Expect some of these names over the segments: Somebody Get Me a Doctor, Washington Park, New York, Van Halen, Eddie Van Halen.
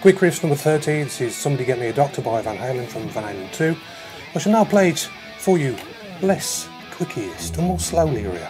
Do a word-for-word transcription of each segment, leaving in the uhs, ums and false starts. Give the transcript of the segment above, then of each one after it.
Quick riffs number thirty, this is Somebody Get Me a Doctor by Van Halen from Van Halen two. I shall now play it for you less quickiest and more slowly real.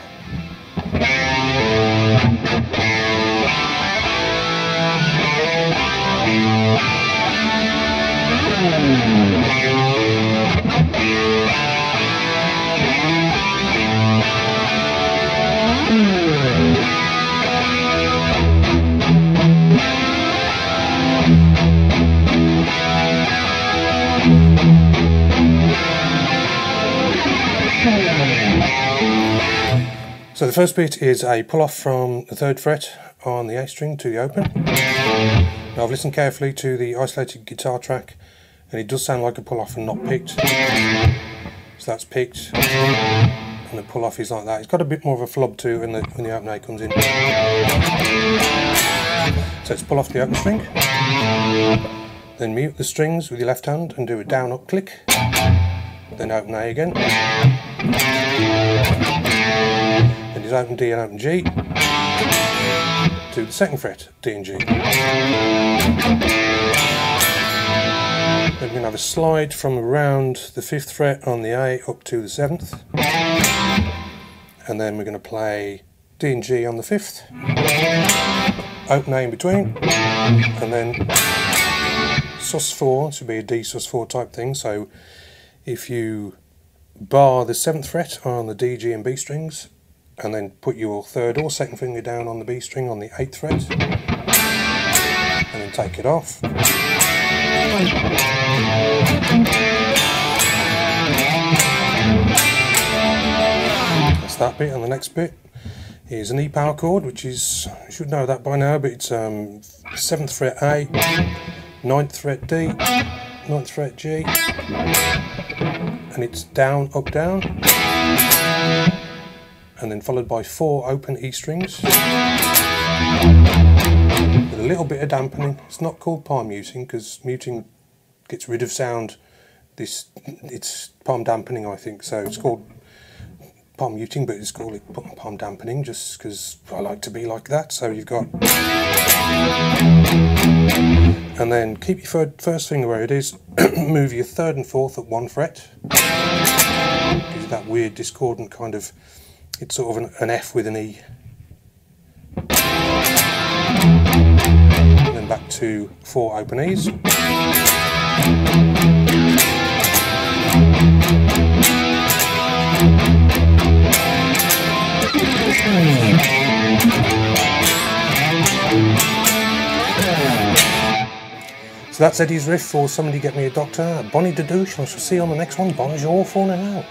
So the first beat is a pull-off from the third fret on the A string to the open. Now I've listened carefully to the isolated guitar track and it does sound like a pull-off and not picked. So that's picked and the pull-off is like that. It's got a bit more of a flub too when the, when the open A comes in. So let's pull off the open string, then mute the strings with your left hand and do a down-up click, then open A again. Open D and open G to the second fret, D and G. Then we're going to have a slide from around the fifth fret on the A up to the seventh, and then we're going to play D and G on the fifth, open A in between, and then sus four, this would be a D sus four type thing, so if you bar the seventh fret on the D, G and B strings and then put your third or second finger down on the B string on the eighth fret and then take it off, that's that bit. And the next bit is an E power chord, which is, you should know that by now, but it's um, seventh fret A, ninth fret D, ninth fret G, and it's down, up, down, and then followed by four open E strings with a little bit of dampening. It's not called palm muting because muting gets rid of sound. This it's palm dampening, I think, so it's called palm muting, but it's called palm dampening just because I like to be like that. So you've got, and then keep your first finger where it is, move your third and fourth at one fret, gives that weird discordant kind of, it's sort of an, an F with an E. And then back to four open E's. So that's Eddie's riff for Somebody Get Me a Doctor. Bonnie Dadouche, and I shall see you on the next one. Bonjour for now.